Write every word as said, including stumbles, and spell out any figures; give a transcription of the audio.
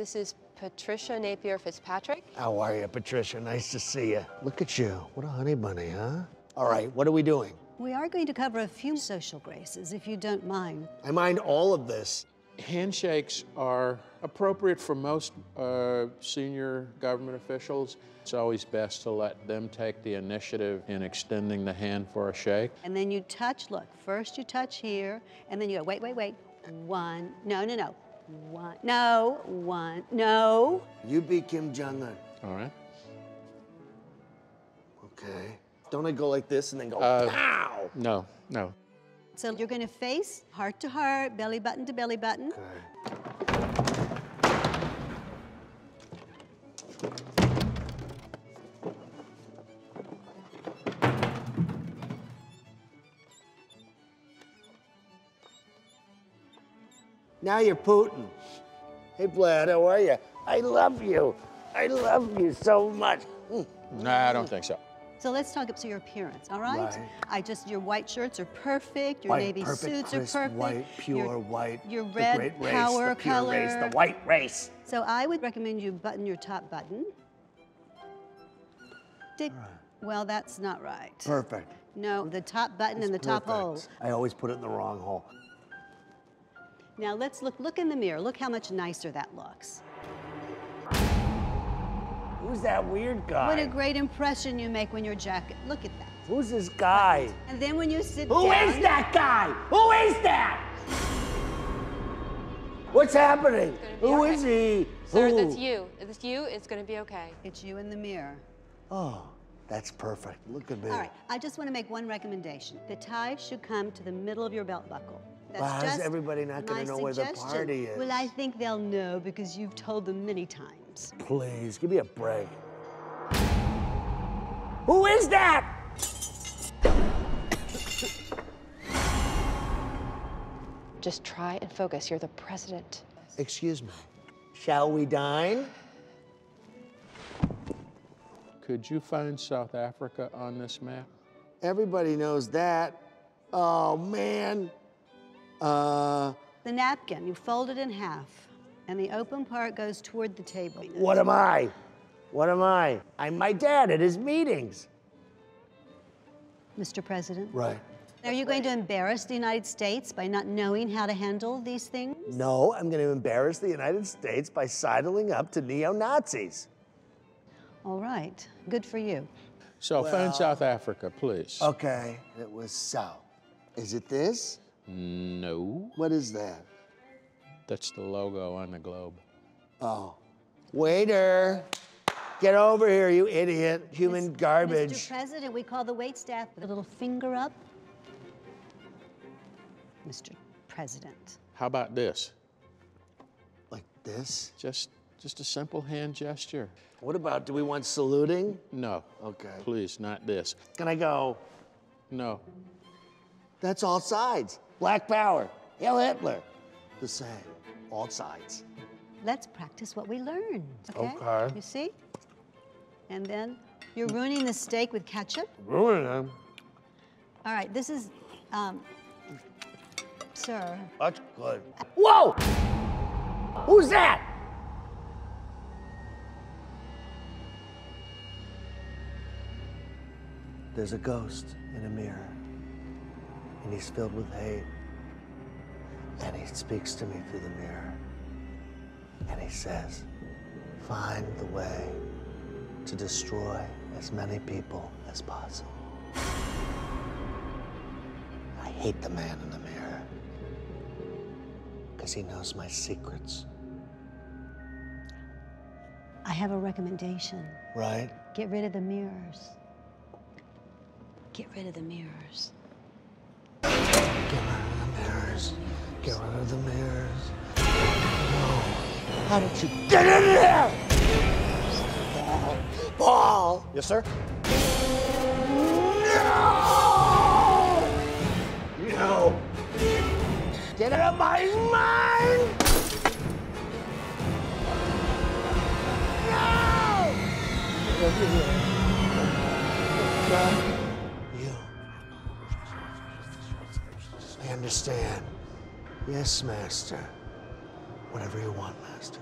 This is Patricia Napier Fitzpatrick. How are you, Patricia? Nice to see you. Look at you. What a honey bunny, huh? All right, what are we doing? We are going to cover a few social graces, if you don't mind. I mind all of this. Handshakes are appropriate for most uh, senior government officials. It's always best to let them take the initiative in extending the hand for a shake. And then you touch, look, first you touch here, and then you go, wait, wait, wait, one, no, no, no, one, no, one, no. You be Kim Jong-un. All right. Okay. Don't I go like this and then go, uh, pow? No, no. So you're going to face heart to heart, belly button to belly button. Okay. Now you're Putin. Hey, Vlad, how are you? I love you. I love you so much. Mm. No, I don't think so. So let's talk about your appearance, all right? right? I just, your white shirts are perfect, your white, navy perfect, suits crisp, are perfect. White, pure your, white, your red the great power race, the pure color. Race, the white race. So I would recommend you button your top button. Dig. Right. Well, that's not right. Perfect. No, the top button and the perfect. top hole. I always put it in the wrong hole. Now let's look, look in the mirror. Look how much nicer that looks. Who's that weird guy? What a great impression you make when you're jacket. Look at that. Who's this guy? And then when you sit Who down... Who is that guy? Who is that? What's happening? Who okay. is he? Sir, Who? that's you. It's you. It's going to be okay. It's you in the mirror. Oh, that's perfect. Look at me. All right. I just want to make one recommendation. The tie should come to the middle of your belt buckle. That's well, how's everybody not going to know suggestion. where the party is? Well, I think they'll know because you've told them many times. Please, give me a break. Who is that? Just try and focus. You're the president. Excuse me. Shall we dine? Could you find South Africa on this map? Everybody knows that. Oh, man. Uh, the napkin, you fold it in half, and the open part goes toward the table. What am I? What am I? I'm my dad at his meetings. Mister President? Right. Are you going to embarrass the United States by not knowing how to handle these things? No, I'm going to embarrass the United States by sidling up to neo-Nazis. All right. Good for you. So, well, find South Africa, please. Okay. It was South. Is it this? No. What is that? That's the logo on the globe. Oh. Waiter! Get over here, you idiot. Human Mister garbage. Mister President, we call the waitstaff a little finger up. Mister President. How about this? Like this? Just, just a simple hand gesture. What about, do we want saluting? No. Okay. Please, not this. Can I go? No. That's all sides. Black power, Hail Hitler, the same, all sides. Let's practice what we learned, okay? Okay. You see? And then you're ruining the steak with ketchup. Ruining them. All right, this is, um, sir. That's good. Whoa! Who's that? There's a ghost in a mirror. And he's filled with hate. And he speaks to me through the mirror. And he says, find the way to destroy as many people as possible. I hate the man in the mirror, because he knows my secrets. I have a recommendation. Right? Get rid of the mirrors. Get rid of the mirrors. Get rid of the mirrors. Get rid of the mirrors. How did you get in there? Ball. Ball. Yes, sir? No! No. Get out of my mind! No! I understand. Yes, master. Whatever you want, master.